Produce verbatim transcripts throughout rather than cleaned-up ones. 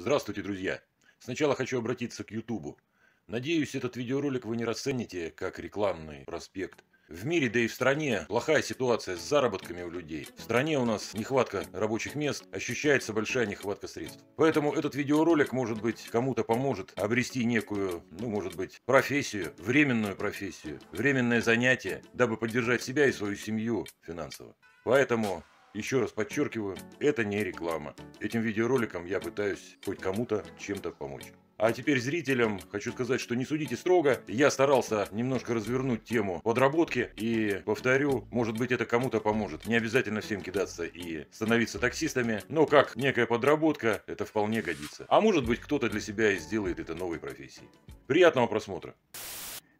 Здравствуйте, друзья! Сначала хочу обратиться к ютубу. Надеюсь, этот видеоролик вы не расцените как рекламный проспект. В мире, да и в стране, плохая ситуация с заработками у людей. В стране у нас нехватка рабочих мест, ощущается большая нехватка средств. Поэтому этот видеоролик, может быть, кому-то поможет обрести некую, ну, может быть, профессию, временную профессию, временное занятие, дабы поддержать себя и свою семью финансово. Поэтому, еще раз подчеркиваю, это не реклама. Этим видеороликом я пытаюсь хоть кому-то чем-то помочь. А теперь зрителям хочу сказать, что не судите строго. Я старался немножко развернуть тему подработки. И повторю, может быть, это кому-то поможет. Не обязательно всем кидаться и становиться таксистами. Но как некая подработка, это вполне годится. А может быть, кто-то для себя и сделает это новой профессией. Приятного просмотра.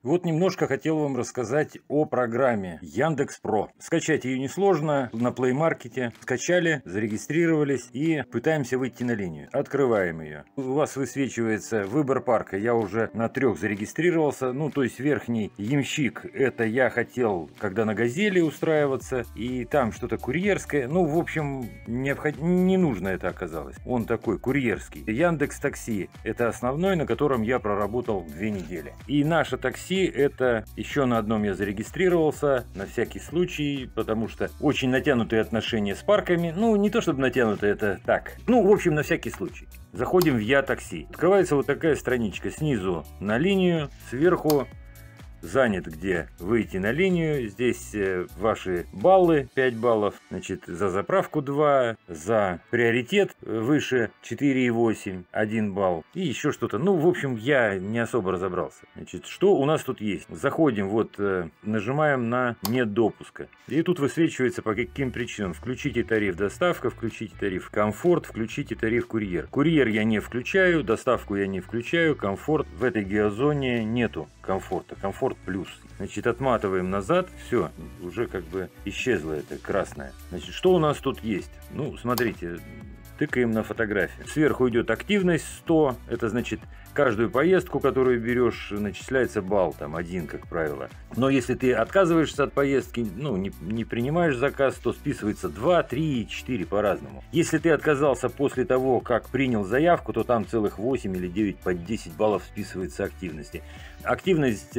Вот немножко хотел вам рассказать о программе Яндекс Про. Скачать ее несложно, на Плей Маркете. Скачали, зарегистрировались и пытаемся выйти на линию. Открываем ее. У вас высвечивается выбор парка. Я уже на трех зарегистрировался. Ну, то есть верхний Ямщик. Это я хотел, когда на Газели устраиваться. И там что-то курьерское. Ну, в общем, необход... не нужно это оказалось. Он такой курьерский. Яндекс Такси. Это основной, на котором я проработал две недели. И наше такси. Это еще на одном я зарегистрировался на всякий случай, потому что очень натянутые отношения с парками. Ну, не то чтобы натянутые, это так. Ну, в общем, на всякий случай. Заходим в Я Такси. Открывается вот такая страничка. Снизу на линию, сверху занят, где выйти на линию. Здесь ваши баллы, пять баллов. Значит, за заправку два, за приоритет выше четыре и восемь, один балл и еще что-то. Ну, в общем, я не особо разобрался. Значит, что у нас тут есть? Заходим, вот, нажимаем на «Нет допуска». И тут высвечивается, по каким причинам. Включите тариф доставка, включите тариф комфорт, включите тариф курьер. Курьер я не включаю, доставку я не включаю, комфорт в этой геозоне нету комфорта. Комфорт плюс. Значит, отматываем назад. Все, уже как бы исчезло это красное. Значит, что у нас тут есть? Ну, смотрите, тыкаем на фотографию. Сверху идет активность сто. Это значит, каждую поездку, которую берешь, начисляется балл, там один, как правило. Но если ты отказываешься от поездки, ну, не, не принимаешь заказ, то списывается два, три и четыре по-разному. Если ты отказался после того, как принял заявку, то там целых восемь или девять по десять баллов списывается активности. Активность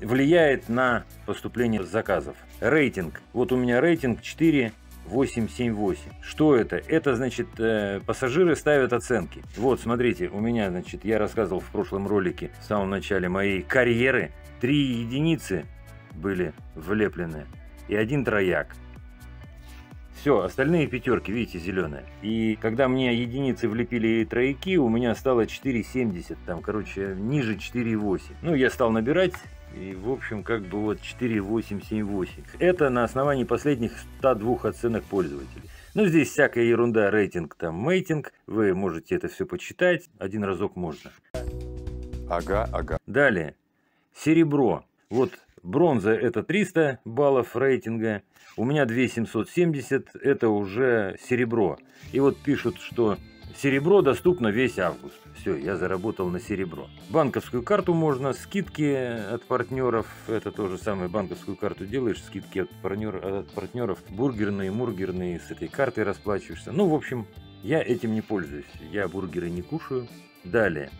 влияет на поступление заказов. Рейтинг. Вот у меня рейтинг четыре восемь семь восемь. Что это? Это значит, э, пассажиры ставят оценки. Вот, смотрите, у меня, значит, я рассказывал в прошлом ролике, в самом начале моей карьеры, три единицы были влеплены и один трояк. Все, остальные пятерки, видите, зеленые. И когда мне единицы влепили трояки, у меня стало четыре семьдесят, там, короче, ниже четыре восемь. Ну, я стал набирать. И, в общем, как бы вот четыре восемь семь восемь. Это на основании последних ста двух оценок пользователей. Ну, здесь всякая ерунда, рейтинг, там, мейтинг. Вы можете это все почитать. Один разок можно. Ага, ага. Далее. Серебро. Вот бронза – это триста баллов рейтинга. У меня две тысячи семьсот семьдесят. Это уже серебро. И вот пишут, что серебро доступно весь август. Все, я заработал на серебро. Банковскую карту можно, скидки от партнеров. Это то же самое, банковскую карту делаешь, скидки от, партнер, от партнеров. Бургерные, мургерные, с этой картой расплачиваешься. Ну, в общем, я этим не пользуюсь. Я бургеры не кушаю. Далее.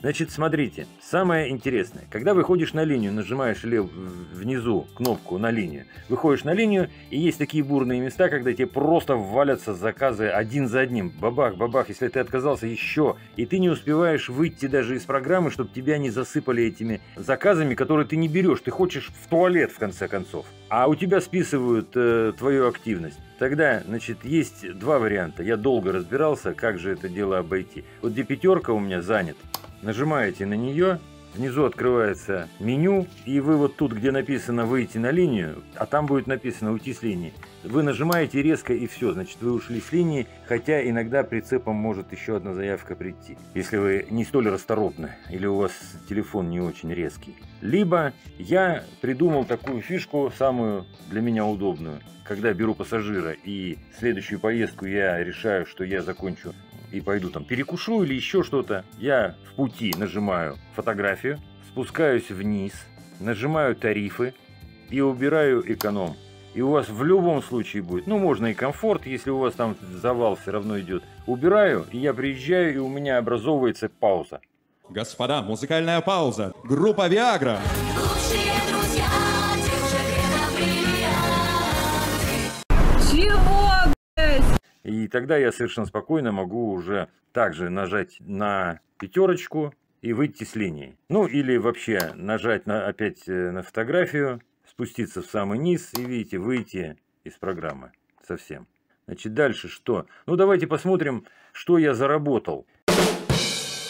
Значит, смотрите, самое интересное. Когда выходишь на линию, нажимаешь лев... внизу кнопку «На линию», выходишь на линию, и есть такие бурные места, когда тебе просто валятся заказы один за одним. Бабах, бабах, если ты отказался, еще. И ты не успеваешь выйти даже из программы, чтобы тебя не засыпали этими заказами, которые ты не берешь. Ты хочешь в туалет, в конце концов. А у тебя списывают э, твою активность. Тогда, значит, есть два варианта. Я долго разбирался, как же это дело обойти. Вот где пятерка у меня занят. Нажимаете на нее, внизу открывается меню, и вы вот тут, где написано «Выйти на линию», а там будет написано «Уйти с линии», вы нажимаете резко, и все, значит, вы ушли с линии, хотя иногда прицепом может еще одна заявка прийти, если вы не столь расторопны, или у вас телефон не очень резкий. Либо я придумал такую фишку, самую для меня удобную, когда беру пассажира, и следующую поездку я решаю, что я закончу и пойду там перекушу или еще что-то, я в пути нажимаю фотографию, спускаюсь вниз, нажимаю тарифы и убираю эконом. И у вас в любом случае будет, ну, можно и комфорт, если у вас там завал все равно идет. Убираю, и я приезжаю, и у меня образовывается пауза. Господа, музыкальная пауза. Группа Виагра. Лучшие друзья, девушек, чего, блядь? И тогда я совершенно спокойно могу уже также нажать на пятерочку и выйти с линии. Ну, или вообще нажать на, опять на фотографию. Спуститься в самый низ и, видите, выйти из программы совсем. Значит, дальше что? Ну, давайте посмотрим, что я заработал.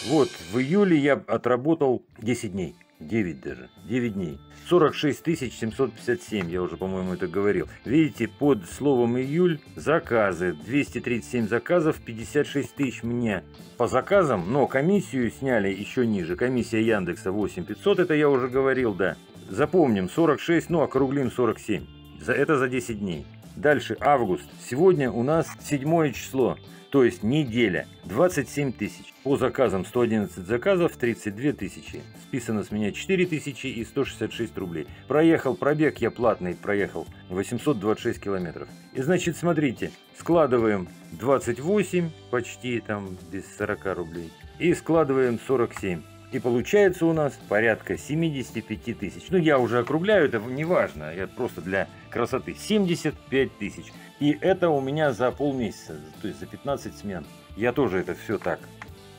Вот, в июле я отработал десять дней. девять даже. девять дней. сорок шесть тысяч семьсот пятьдесят семь, я уже, по-моему, это говорил. Видите, под словом июль заказы. двести тридцать семь заказов, пятьдесят шесть тысяч мне по заказам, но комиссию сняли еще ниже. Комиссия Яндекса восемь тысяч пятьсот, это я уже говорил, да. Запомним, сорок шесть, ну округлим сорок семь. Это за десять дней. Дальше август. Сегодня у нас седьмое число, то есть неделя. двадцать семь тысяч. По заказам сто одиннадцать заказов, тридцать две тысячи. Списано с меня четыре тысячи и сто шестьдесят шесть рублей. Проехал пробег, я платный проехал восемьсот двадцать шесть километров. И значит, смотрите, складываем двадцать восемь, почти там без сорока рублей. И складываем сорок семь. И получается у нас порядка семидесяти пяти тысяч. Ну, я уже округляю, это не важно. Это просто для красоты. семьдесят пять тысяч. И это у меня за полмесяца, то есть за пятнадцать смен. Я тоже это все так.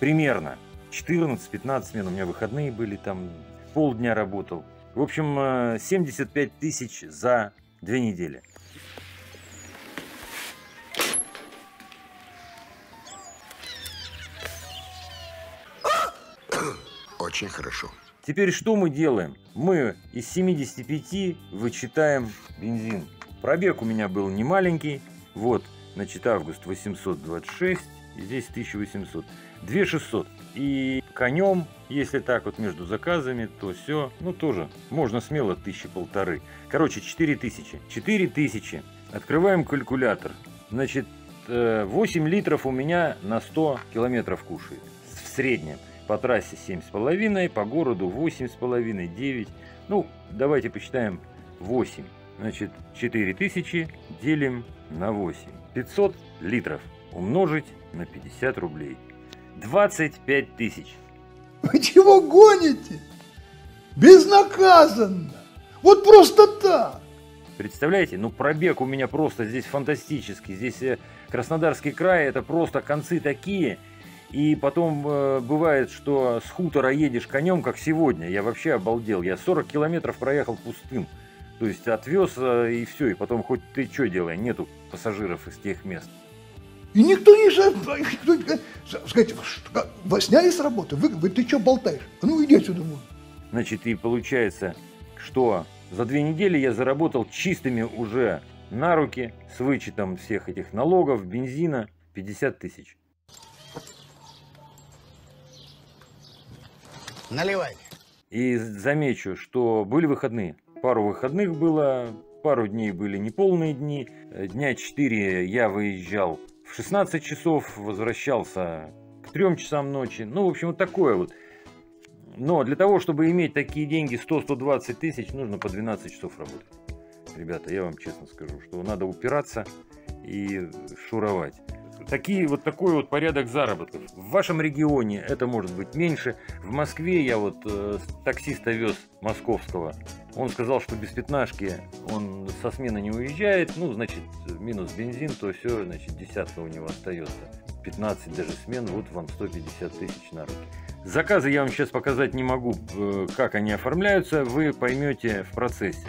Примерно четырнадцать-пятнадцать смен. У меня выходные были, там полдня работал. В общем, семьдесят пять тысяч за две недели. Очень хорошо. Теперь что мы делаем? Мы из семидесяти пяти вычитаем бензин. Пробег у меня был не маленький. Вот, значит, август восемьсот двадцать шесть, здесь тысяча восемьсот, две тысячи шестьсот. И конем, если так вот между заказами, то все, ну тоже можно смело тысячи полторы. Короче, четыре тысячи. четыре тысячи. Открываем калькулятор. Значит, восемь литров у меня на сто километров кушает в среднем. По трассе семь с половиной, по городу восемь с половиной, девять. Ну, давайте посчитаем восемь. Значит, четыре тысячи делим на восемь. пятьсот литров умножить на пятьдесят рублей. двадцать пять тысяч. Вы чего гоните? Безнаказанно. Вот просто так. Представляете? Ну, пробег у меня просто здесь фантастический. Здесь Краснодарский край, это просто концы такие. И потом э, бывает, что с хутора едешь конем, как сегодня. Я вообще обалдел. Я сорок километров проехал пустым. То есть отвез э, и все. И потом хоть ты что делай, нету пассажиров из тех мест. И никто не жалеет. Скажите, вас сняли с работы? Вы, вы ты что болтаешь? Ну иди отсюда. Значит, и получается, что за две недели я заработал чистыми уже на руки, с вычетом всех этих налогов, бензина, пятьдесят тысяч. Наливай. И замечу, что были выходные. Пару выходных было, пару дней были неполные дни. Дня четыре я выезжал в шестнадцать часов, возвращался к трём часам ночи. Ну, в общем, вот такое вот. Но для того, чтобы иметь такие деньги сто-сто двадцать тысяч, нужно по двенадцать часов работать. Ребята, я вам честно скажу, что надо упираться и шуровать. Такие, вот такой вот порядок заработков. В вашем регионе это может быть меньше. В Москве я вот э, таксиста вез московского. Он сказал, что без пятнашки он со смены не уезжает. Ну, значит, минус бензин, то все, значит, десятка у него остается. пятнадцать даже смен, вот вам сто пятьдесят тысяч на руки. Заказы я вам сейчас показать не могу, как они оформляются, вы поймете в процессе.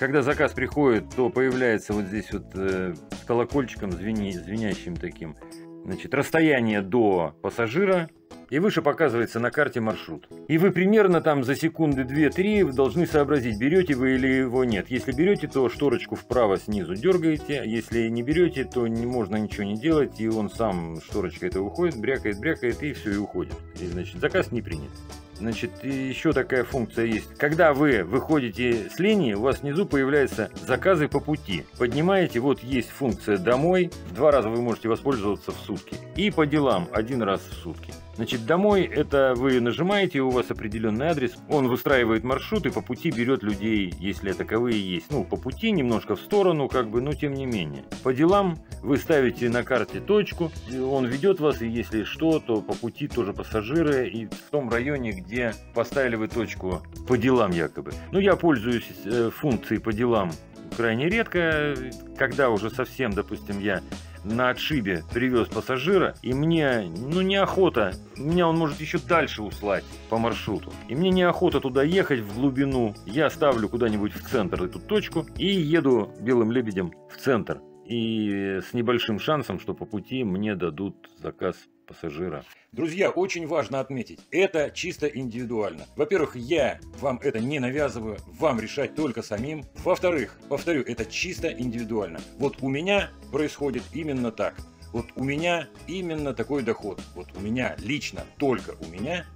Когда заказ приходит, то появляется вот здесь вот э, с колокольчиком звени, звенящим таким. Значит, расстояние до пассажира, и выше показывается на карте маршрут. И вы примерно там за секунды две-три должны сообразить, берете вы или его нет. Если берете, то шторочку вправо снизу дергаете, если не берете, то не можно ничего не делать, и он сам, шторочка это уходит, брякает, брякает, и все, и уходит. И, значит, заказ не принят. Значит, еще такая функция есть. Когда вы выходите с линии, у вас внизу появляются заказы по пути. Поднимаете, вот есть функция «Домой». Два раза вы можете воспользоваться в сутки. И по делам один раз в сутки. Значит, домой это вы нажимаете, у вас определенный адрес, он выстраивает маршрут и по пути берет людей, если таковые есть. Ну, по пути, немножко в сторону, как бы, но тем не менее. По делам вы ставите на карте точку, он ведет вас, и если что, то по пути тоже пассажиры, и в том районе, где поставили вы точку по делам якобы. Ну, я пользуюсь функцией по делам крайне редко, когда уже совсем, допустим, я на отшибе привез пассажира, и мне, ну, неохота, меня он может еще дальше услать по маршруту, и мне неохота туда ехать в глубину, я ставлю куда-нибудь в центр эту точку и еду белым лебедем в центр, и с небольшим шансом, что по пути мне дадут заказ пассажира. Друзья, очень важно отметить, это чисто индивидуально. Во-первых, я вам это не навязываю, вам решать только самим. Во-вторых, повторю, это чисто индивидуально. Вот у меня происходит именно так. Вот у меня именно такой доход. Вот у меня лично, только у меня,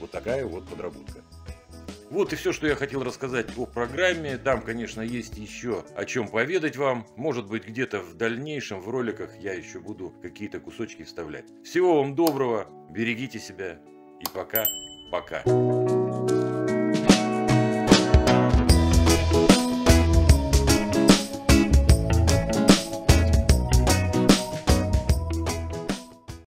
вот такая вот подработка. Вот и все, что я хотел рассказать о программе. Там, конечно, есть еще о чем поведать вам. Может быть, где-то в дальнейшем в роликах я еще буду какие-то кусочки вставлять. Всего вам доброго, берегите себя и пока-пока.